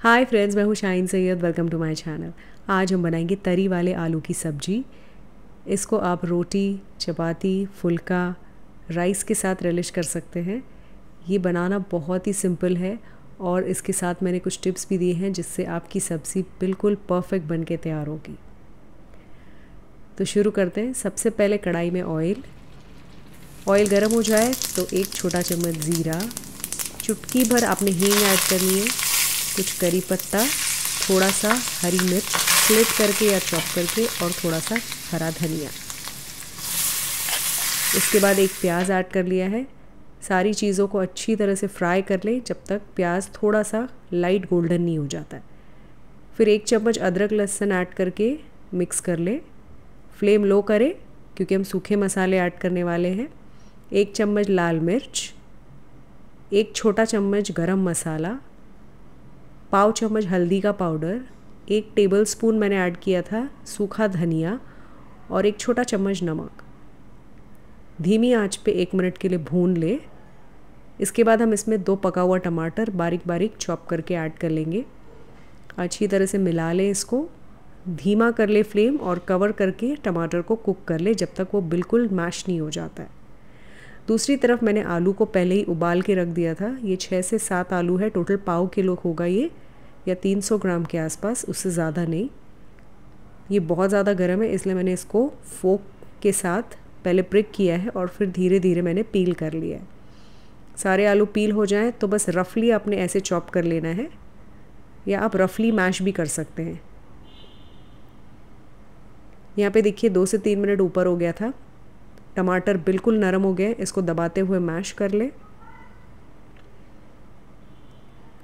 हाय friends, मैं हूँ Shaheen Saeed. Welcome to my channel. आज हम बनाएंगे तरी वाले आलू की सब्जी। इसको आप रोटी, चपाती, फुल्का, राइस के साथ रेलिश कर सकते हैं। ये बनाना बहुत ही सिंपल है और इसके साथ मैंने कुछ टिप्स भी दिए हैं जिससे आपकी सब्ज़ी बिल्कुल परफेक्ट बनके तैयार होगी। तो शुरू करते हैं। सबसे पहले कढ़ाई में ऑयल गर्म हो जाए तो एक छोटा चम्मच ज़ीरा, चुटकी भर आपने हींग ऐड करनी है, कुछ करी पत्ता, थोड़ा सा हरी मिर्च स्लिट करके या चॉप करके, और थोड़ा सा हरा धनिया। इसके बाद एक प्याज ऐड कर लिया है। सारी चीज़ों को अच्छी तरह से फ्राई कर लें जब तक प्याज थोड़ा सा लाइट गोल्डन नहीं हो जाता है। फिर एक चम्मच अदरक लहसुन ऐड करके मिक्स कर लें। फ्लेम लो करें क्योंकि हम सूखे मसाले ऐड करने वाले हैं। एक चम्मच लाल मिर्च, एक छोटा चम्मच गरम मसाला, पाव चम्मच हल्दी का पाउडर, एक टेबलस्पून मैंने ऐड किया था सूखा धनिया, और एक छोटा चम्मच नमक। धीमी आंच पे 1 मिनट के लिए भून ले। इसके बाद हम इसमें 2 पका हुआ टमाटर बारीक बारीक चॉप करके ऐड कर लेंगे। अच्छी तरह से मिला लें इसको। धीमा कर ले फ्लेम और कवर करके टमाटर को कुक कर ले जब तक वो बिल्कुल मैश नहीं हो जाता है। दूसरी तरफ मैंने आलू को पहले ही उबाल के रख दिया था। ये 6 से 7 आलू है, टोटल पाव किलो होगा ये, या 300 ग्राम के आसपास, उससे ज़्यादा नहीं। ये बहुत ज़्यादा गर्म है इसलिए मैंने इसको फोक के साथ पहले प्रिक किया है और फिर धीरे धीरे मैंने पील कर लिया है। सारे आलू पील हो जाएं तो बस रफली आपने ऐसे चॉप कर लेना है, या आप रफली मैश भी कर सकते हैं। यहाँ पे देखिए 2 से 3 मिनट ऊपर हो गया था। टमाटर बिल्कुल नरम हो गए, इसको दबाते हुए मैश कर ले।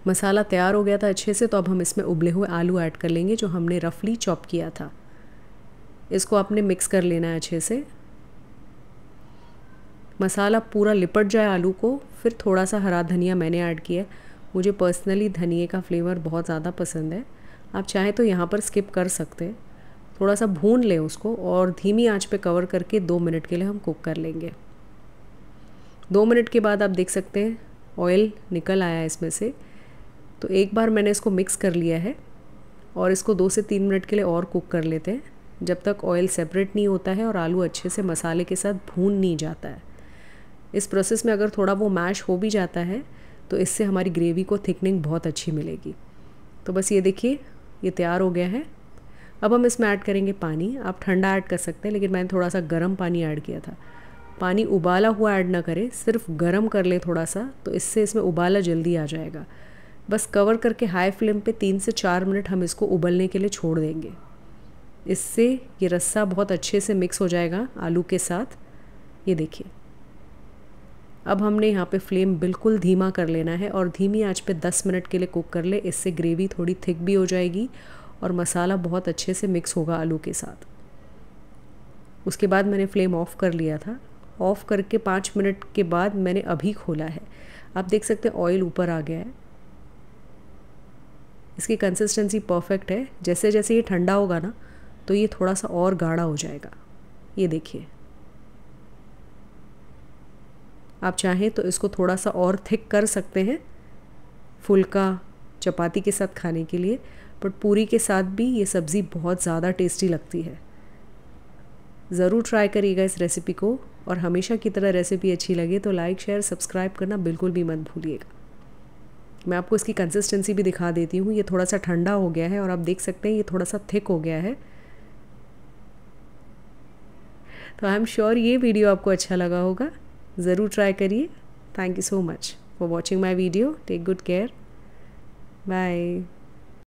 मसाला तैयार हो गया था अच्छे से, तो अब हम इसमें उबले हुए आलू ऐड कर लेंगे जो हमने रफली चॉप किया था। इसको आपने मिक्स कर लेना है अच्छे से। मसाला पूरा लिपट जाए आलू को। फिर थोड़ा सा हरा धनिया मैंने ऐड किया। मुझे पर्सनली धनिए का फ्लेवर बहुत ज़्यादा पसंद है। आप चाहें तो यहाँ पर स्किप कर सकते हैं। थोड़ा सा भून लें उसको और धीमी आंच पे कवर करके 2 मिनट के लिए हम कुक कर लेंगे। 2 मिनट के बाद आप देख सकते हैं ऑयल निकल आया है इसमें से। तो एक बार मैंने इसको मिक्स कर लिया है और इसको 2 से 3 मिनट के लिए और कुक कर लेते हैं जब तक ऑयल सेपरेट नहीं होता है और आलू अच्छे से मसाले के साथ भून नहीं जाता है। इस प्रोसेस में अगर थोड़ा वो मैश हो भी जाता है तो इससे हमारी ग्रेवी को थिकनिंग बहुत अच्छी मिलेगी। तो बस ये देखिए ये तैयार हो गया है। अब हम इसमें ऐड करेंगे पानी। आप ठंडा ऐड कर सकते हैं, लेकिन मैंने थोड़ा सा गर्म पानी ऐड किया था। पानी उबाला हुआ ऐड ना करें, सिर्फ गर्म कर लें थोड़ा सा, तो इससे इसमें उबाला जल्दी आ जाएगा। बस कवर करके हाई फ्लेम पे 3 से 4 मिनट हम इसको उबलने के लिए छोड़ देंगे। इससे ये रस्सा बहुत अच्छे से मिक्स हो जाएगा आलू के साथ। ये देखिए अब हमने यहाँ पर फ्लेम बिल्कुल धीमा कर लेना है और धीमी आँच पर 10 मिनट के लिए कुक कर ले। इससे ग्रेवी थोड़ी थिक भी हो जाएगी और मसाला बहुत अच्छे से मिक्स होगा आलू के साथ। उसके बाद मैंने फ्लेम ऑफ़ कर लिया था। ऑफ़ करके 5 मिनट के बाद मैंने अभी खोला है। आप देख सकते हैं ऑयल ऊपर आ गया है। इसकी कंसिस्टेंसी परफेक्ट है। जैसे जैसे ये ठंडा होगा ना तो ये थोड़ा सा और गाढ़ा हो जाएगा। ये देखिए आप चाहें तो इसको थोड़ा सा और थिक कर सकते हैं फुल्का, चपाती के साथ खाने के लिए, बट पूरी के साथ भी ये सब्ज़ी बहुत ज़्यादा टेस्टी लगती है। ज़रूर ट्राई करिएगा इस रेसिपी को, और हमेशा की तरह रेसिपी अच्छी लगे तो लाइक, शेयर, सब्सक्राइब करना बिल्कुल भी मत भूलिएगा। मैं आपको इसकी कंसिस्टेंसी भी दिखा देती हूँ। ये थोड़ा सा ठंडा हो गया है और आप देख सकते हैं ये थोड़ा सा थिक हो गया है। तो आई एम श्योर ये वीडियो आपको अच्छा लगा होगा। ज़रूर ट्राई करिए। Thank you so much for watching my video. Take good care. Bye.